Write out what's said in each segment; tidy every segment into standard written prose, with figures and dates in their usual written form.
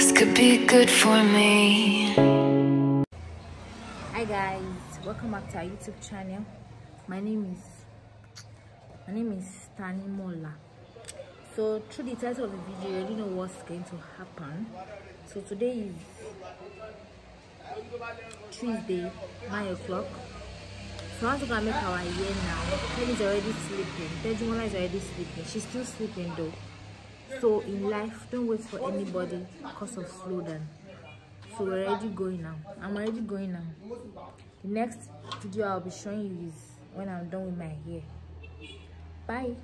This could be good for me. Hi guys, welcome back to our YouTube channel. My name is Tani Mola. So through the title of the video, you already know what's going to happen. So today is Tuesday, 9 o'clock. So I want to go and make our hair now. Tani is already sleeping. Deji Mola is already sleeping. She's still sleeping though. So in life, don't wait for anybody because of slow down. So we're already going now. I'm already going now. The next video I'll be showing you is when I'm done with my hair. Bye.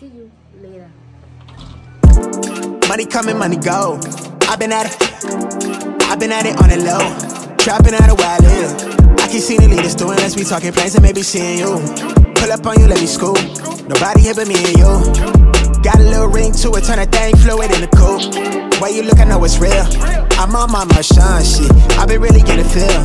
See you later. Money coming, money go. I've been at it on the low. Trapping out of while I live. I keep seeing the leaders doing. Let's be talking plans and maybe seeing you. Pull up on you, let me scoop. Nobody here but me and you. Got a little ring to it, turn a thing fluid in the coop. Way you look, I know it's real. I'm on my Marshawn shit, I been really getting feel.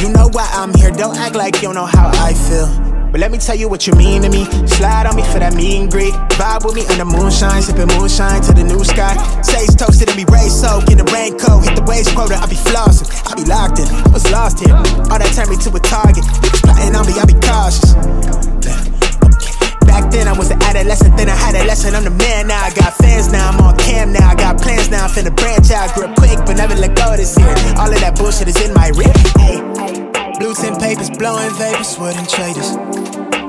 You know why I'm here, don't act like you don't know how I feel. But let me tell you what you mean to me. Slide on me for that meet and greet. Vibe with me in the moonshine, sipping moonshine to the new sky. Taste toasted and be raised soaked in the raincoat. Hit the wage quota, I be flossing, I be locked in, I was lost here. All that turned me to a target, plotting on me, I be cautious. Back then I was an adolescent, then I had a lesson. I'm the man now, I got fans now, I'm on cam now. I got plans now, I'm finna branch out. Grip quick, but never let go this year. All of that bullshit is in my rip. Blue tin papers, blowing vapors, wooden traders.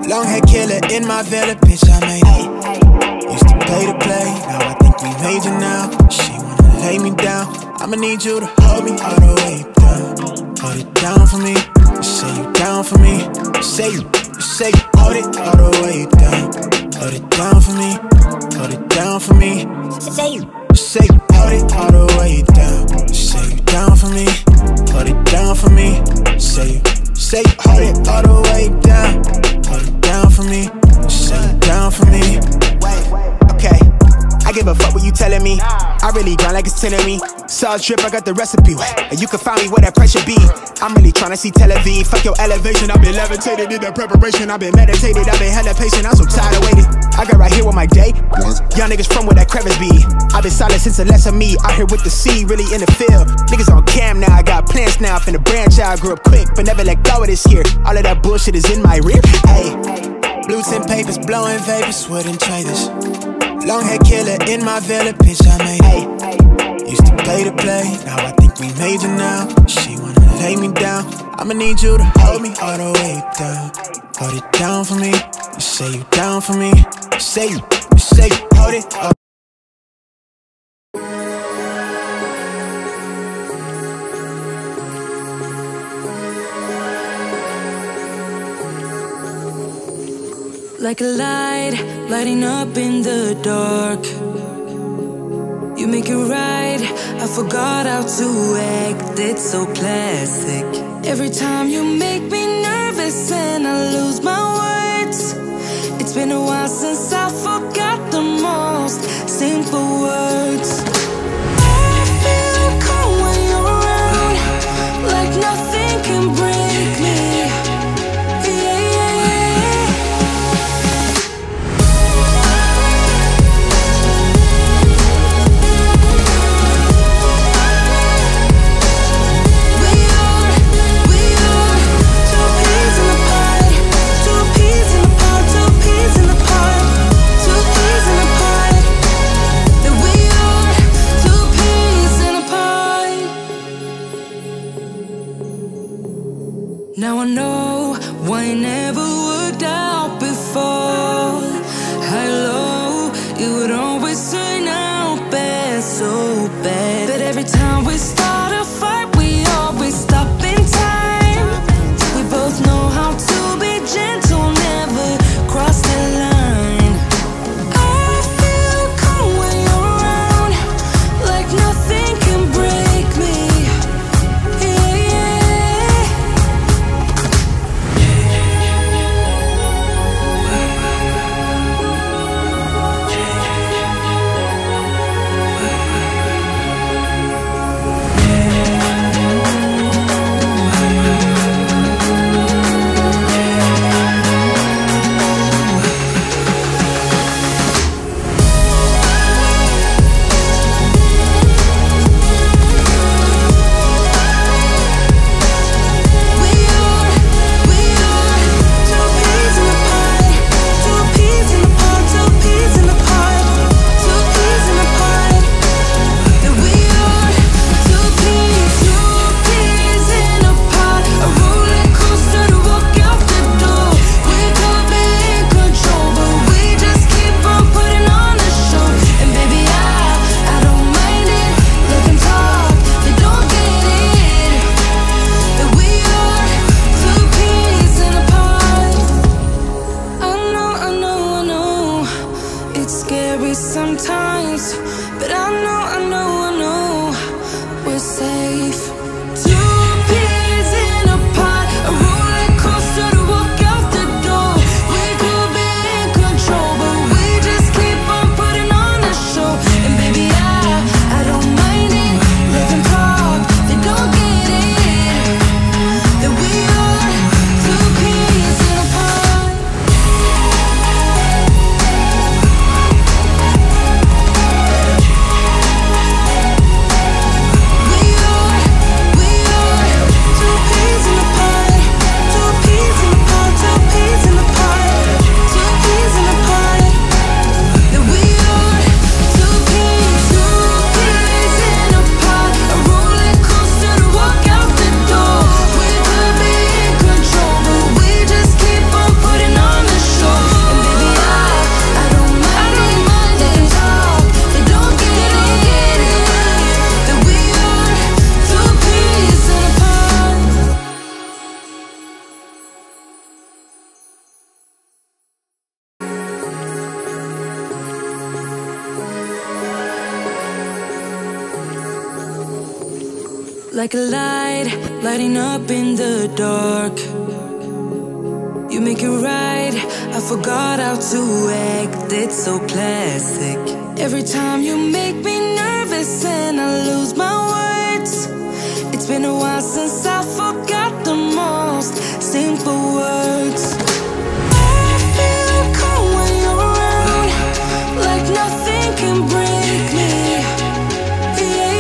Long hair killer in my villa, bitch, I made it. Used to play to play, now I think we major now. She wanna lay me down, I'ma need you to hold me all the way down. Hold it down for me, say you down for me. Say you hold it all the way down. Hold it down for me, hold it down for me. Say you hold it all the way down. Say you down for me, hold it down for me. Say you hold it all the way down. Hold it down for me, say you down for me. Wait, okay, I give a fuck what you telling me. I really grind like it's ten of me. Saw a drip, I got the recipe. And you can find me where that pressure be. I'm really tryna see Tel Aviv. Fuck your elevation, I've been levitated in the preparation. I've been meditated, I've been hella patient. I'm so tired of waiting. I got right here with my day. Y'all niggas from where that crevice be. I've been solid since the less of me. Out here with the sea, really in the field. Niggas on cam now, I got plans now. Finna branch out, grew up quick, but never let go of this here. All of that bullshit is in my rib. Hey, blue tin papers, blowing vapors, wooden traders. Long hair killer in my villa, bitch, I made it. Used to play to play, now I think we major now. She wanna lay me down, I'ma need you to hold me all the way down. Hold it down for me, you say you down for me. You say you hold it all. Like a light, lighting up in the dark. You make it right, I forgot how to act, it's so classic. Every time you make me nervous and I lose my words. It's been a while since I forgot the most simple words. I feel cold when you're around, like nothing can break me. Now I know why it never worked out before. Hello, it would always turn out bad, so bad. But every time we start a fight, we always stop in time. We both know how to be gentle, never cross the line. I feel cold when you're around, like nothing can break me. like a light, lighting up in the dark. You make it right, I forgot how to act, it's so classic. Every time you make me nervous and I lose my words. It's been a while since I forgot the most simple words. I feel cold when you're around, like nothing can break me. Yeah.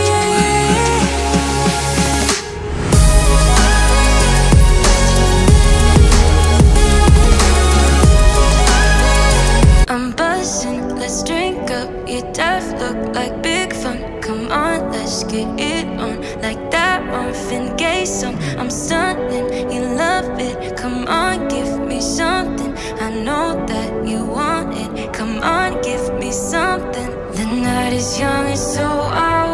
I'm buzzing, let's drink up. You dive, look like big fun. Come on, let's get it on. Like that Morph and Gay song, I'm stunning, you love it. Come on, give me something, I know that you want it. Come on, give me something. The night is young and so old.